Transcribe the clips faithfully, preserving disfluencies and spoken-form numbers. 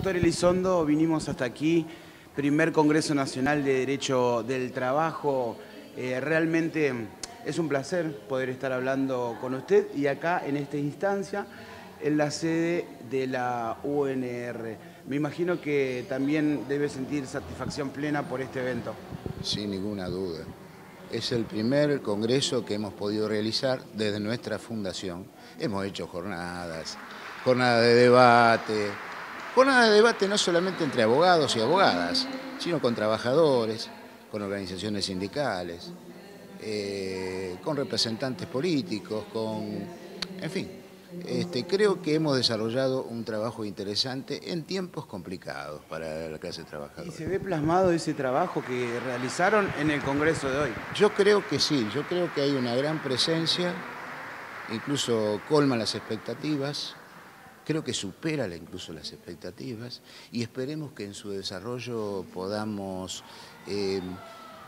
doctor Elizondo, vinimos hasta aquí, primer Congreso Nacional de Derecho del Trabajo. Eh, realmente es un placer poder estar hablando con usted y acá en esta instancia, en la sede de la U N R. Me imagino que también debe sentir satisfacción plena por este evento. Sin ninguna duda. Es el primer congreso que hemos podido realizar desde nuestra fundación. Hemos hecho jornadas, jornadas de debate, jornadas de debate no solamente entre abogados y abogadas, sino con trabajadores, con organizaciones sindicales, eh, con representantes políticos, con... en fin. Este, creo que hemos desarrollado un trabajo interesante en tiempos complicados para la clase trabajadora. ¿Y se ve plasmado ese trabajo que realizaron en el Congreso de hoy? Yo creo que sí, yo creo que hay una gran presencia, incluso colma las expectativas, creo que supera incluso las expectativas y esperemos que en su desarrollo podamos... Eh,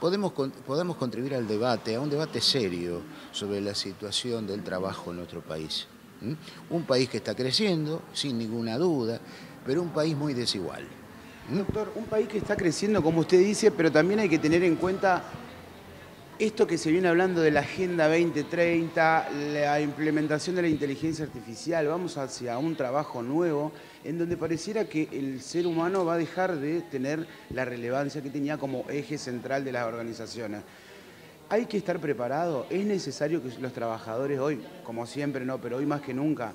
Podemos, podamos contribuir al debate, a un debate serio sobre la situación del trabajo en nuestro país. ¿Mm? Un país que está creciendo, sin ninguna duda, pero un país muy desigual. ¿Mm? Doctor, un país que está creciendo, como usted dice, pero también hay que tener en cuenta esto que se viene hablando de la Agenda veinte treinta, la implementación de la inteligencia artificial. Vamos hacia un trabajo nuevo en donde pareciera que el ser humano va a dejar de tener la relevancia que tenía como eje central de las organizaciones. Hay que estar preparado, es necesario que los trabajadores hoy, como siempre no, pero hoy más que nunca,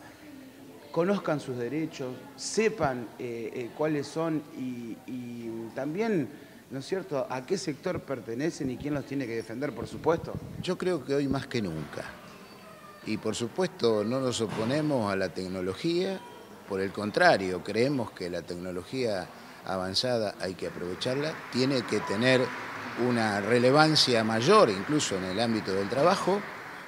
conozcan sus derechos, sepan eh, eh, cuáles son y, y también... ¿no es cierto? ¿A qué sector pertenecen y quién los tiene que defender, por supuesto? Yo creo que hoy más que nunca. Y por supuesto no nos oponemos a la tecnología, por el contrario, creemos que la tecnología avanzada hay que aprovecharla, tiene que tener una relevancia mayor incluso en el ámbito del trabajo,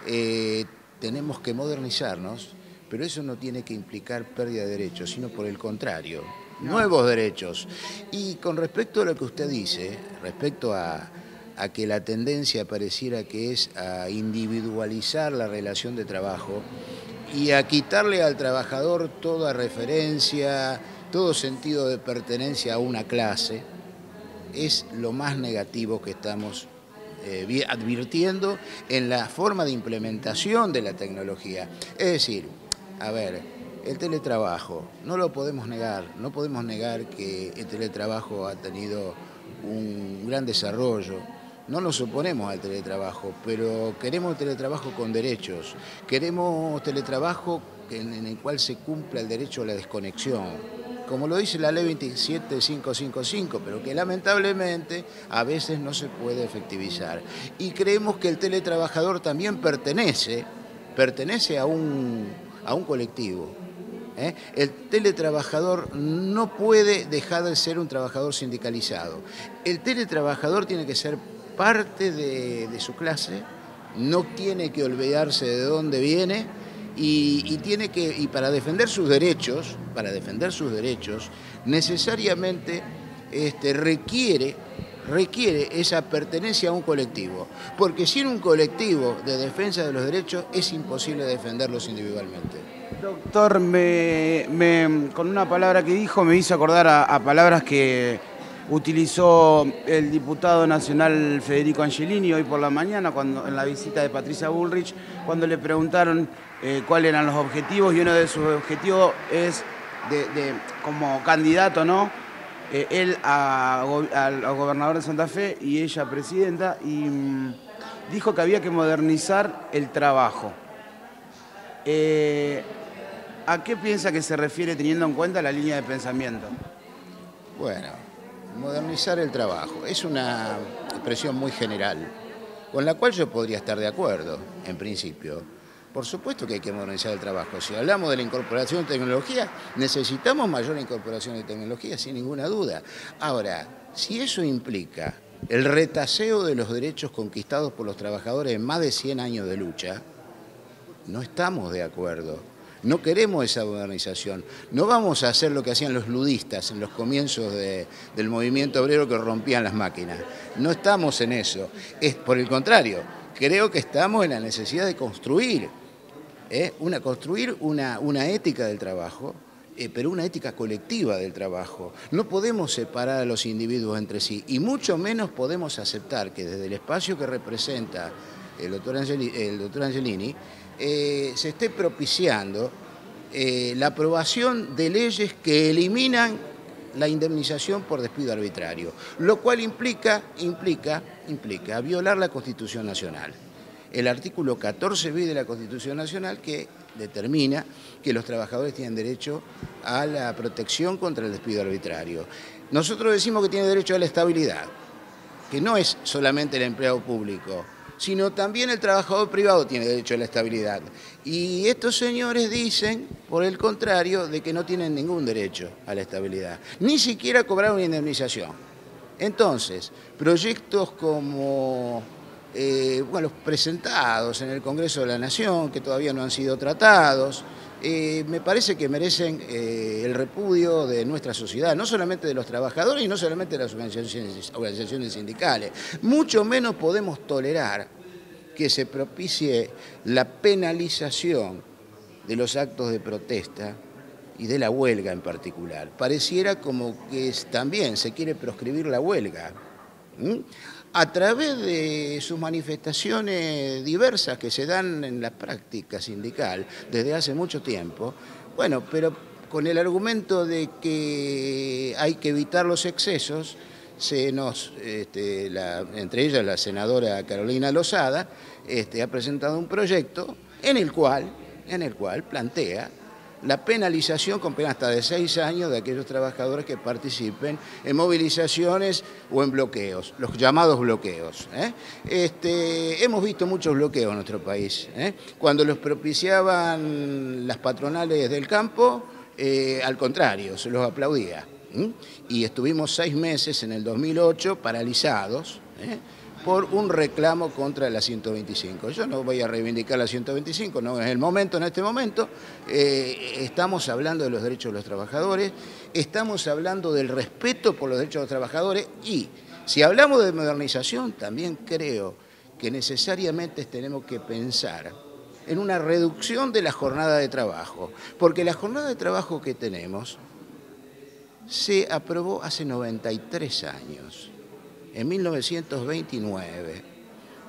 eh, tenemos que modernizarnos, pero eso no tiene que implicar pérdida de derechos, sino por el contrario. No. Nuevos derechos. Y con respecto a lo que usted dice, respecto a, a que la tendencia pareciera que es a individualizar la relación de trabajo y a quitarle al trabajador toda referencia, todo sentido de pertenencia a una clase, es lo más negativo que estamos eh, advirtiendo en la forma de implementación de la tecnología. Es decir, a ver... el teletrabajo, no lo podemos negar, no podemos negar que el teletrabajo ha tenido un gran desarrollo. No nos oponemos al teletrabajo, pero queremos teletrabajo con derechos, queremos teletrabajo en el cual se cumpla el derecho a la desconexión, como lo dice la ley veintisiete mil quinientos cincuenta y cinco, pero que lamentablemente a veces no se puede efectivizar. Y creemos que el teletrabajador también pertenece, pertenece a un, a un colectivo. ¿Eh? El teletrabajador no puede dejar de ser un trabajador sindicalizado. El teletrabajador tiene que ser parte de, de su clase, no tiene que olvidarse de dónde viene y, y tiene que y para defender sus derechos, para defender sus derechos, necesariamente este, requiere requiere esa pertenencia a un colectivo, porque sin un colectivo de defensa de los derechos es imposible defenderlos individualmente. Doctor, me, me, con una palabra que dijo me hizo acordar a, a palabras que utilizó el diputado nacional Federico Angelini hoy por la mañana cuando, en la visita de Patricia Bullrich, cuando le preguntaron eh, cuáles eran los objetivos, y uno de sus objetivos es de, de, como candidato, ¿no? Eh, él a, a, a gobernador de Santa Fe y ella presidenta, y mmm, dijo que había que modernizar el trabajo. Eh, ¿A qué piensa que se refiere teniendo en cuenta la línea de pensamiento? Bueno, modernizar el trabajo es una expresión muy general, con la cual yo podría estar de acuerdo, en principio. Por supuesto que hay que modernizar el trabajo. Si hablamos de la incorporación de tecnología, necesitamos mayor incorporación de tecnología, sin ninguna duda. Ahora, si eso implica el retaseo de los derechos conquistados por los trabajadores en más de cien años de lucha, no estamos de acuerdo. No queremos esa modernización. No vamos a hacer lo que hacían los ludistas en los comienzos de, del movimiento obrero, que rompían las máquinas. No estamos en eso. Es por el contrario, creo que estamos en la necesidad de construir. ¿Eh? Una, construir una, una ética del trabajo eh, pero una ética colectiva del trabajo. No podemos separar a los individuos entre sí y mucho menos podemos aceptar que desde el espacio que representa el doctor Angelini, el doctor Angelini eh, se esté propiciando eh, la aprobación de leyes que eliminan la indemnización por despido arbitrario, lo cual implica, implica, implica violar la Constitución Nacional. El artículo catorce B de la Constitución Nacional que determina que los trabajadores tienen derecho a la protección contra el despido arbitrario. Nosotros decimos que tiene derecho a la estabilidad, que no es solamente el empleado público, sino también el trabajador privado tiene derecho a la estabilidad. Y estos señores dicen, por el contrario, de que no tienen ningún derecho a la estabilidad, ni siquiera cobrar una indemnización. Entonces, proyectos como eh, bueno, los presentados en el Congreso de la Nación, que todavía no han sido tratados, eh, me parece que merecen eh, el repudio de nuestra sociedad, no solamente de los trabajadores y no solamente de las organizaciones, organizaciones sindicales. Mucho menos podemos tolerar que se propicie la penalización de los actos de protesta y de la huelga en particular. Pareciera como que también se quiere proscribir la huelga, ¿Mm? a través de sus manifestaciones diversas que se dan en la práctica sindical desde hace mucho tiempo, bueno, pero con el argumento de que hay que evitar los excesos, se nos, este, la, entre ellas la senadora Carolina Losada, este, ha presentado un proyecto en el cual, en el cual plantea la penalización con pena hasta de seis años de aquellos trabajadores que participen en movilizaciones o en bloqueos, los llamados bloqueos. ¿eh? Este, hemos visto muchos bloqueos en nuestro país. ¿eh? Cuando los propiciaban las patronales del campo, eh, al contrario, se los aplaudía. ¿eh? Y estuvimos seis meses en el dos mil ocho paralizados, ¿eh? por un reclamo contra la ciento veinticinco. Yo no voy a reivindicar la ciento veinticinco, no es el momento en este momento. Eh, estamos hablando de los derechos de los trabajadores, estamos hablando del respeto por los derechos de los trabajadores y si hablamos de modernización, también creo que necesariamente tenemos que pensar en una reducción de la jornada de trabajo, porque la jornada de trabajo que tenemos se aprobó hace noventa y tres años. En mil novecientos veintinueve,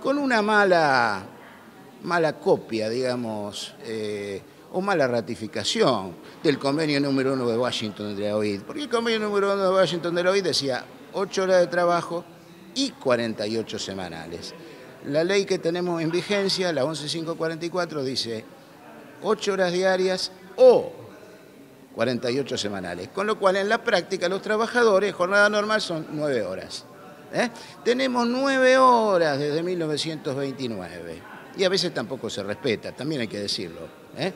con una mala, mala copia, digamos, eh, o mala ratificación del convenio número uno de Washington de la O I T, porque el convenio número uno de Washington de la O I T decía ocho horas de trabajo y cuarenta y ocho semanales. La ley que tenemos en vigencia, la once mil quinientos cuarenta y cuatro, dice ocho horas diarias o cuarenta y ocho semanales, con lo cual en la práctica los trabajadores, jornada normal son nueve horas. ¿Eh? Tenemos nueve horas desde mil novecientos veintinueve y a veces tampoco se respeta, también hay que decirlo. ¿eh?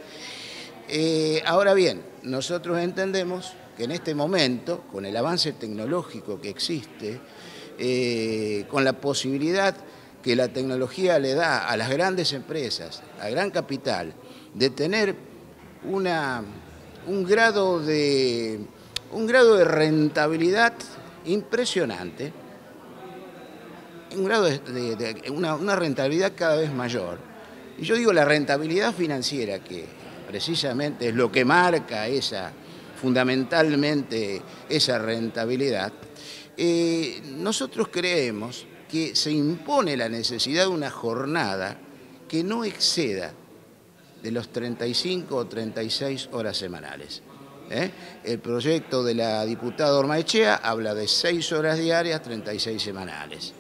Eh, ahora bien, nosotros entendemos que en este momento, con el avance tecnológico que existe, eh, con la posibilidad que la tecnología le da a las grandes empresas, a gran capital, de tener una, un grado de, un grado de rentabilidad impresionante, un grado de, de, de una, una rentabilidad cada vez mayor. Y yo digo la rentabilidad financiera, que precisamente es lo que marca esa, fundamentalmente esa rentabilidad, eh, nosotros creemos que se impone la necesidad de una jornada que no exceda de los treinta y cinco o treinta y seis horas semanales. ¿Eh? El proyecto de la diputada Ormaechea habla de seis horas diarias, treinta y seis semanales.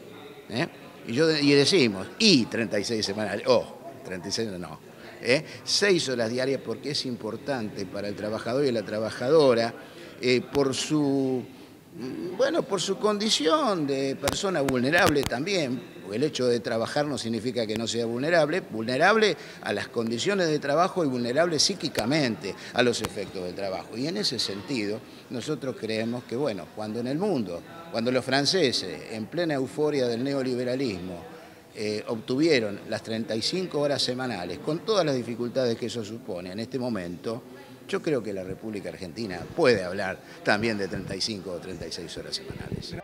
¿Eh? Y, yo, y decimos, y treinta y seis semanales, o oh, treinta y seis no, ¿eh? seis horas diarias porque es importante para el trabajador y la trabajadora eh, por su, bueno, por su condición de persona vulnerable también, el hecho de trabajar no significa que no sea vulnerable, vulnerable a las condiciones de trabajo y vulnerable psíquicamente a los efectos del trabajo. Y en ese sentido, nosotros creemos que, bueno, cuando en el mundo, cuando los franceses, en plena euforia del neoliberalismo, eh, obtuvieron las treinta y cinco horas semanales, con todas las dificultades que eso supone en este momento, yo creo que la República Argentina puede hablar también de treinta y cinco o treinta y seis horas semanales.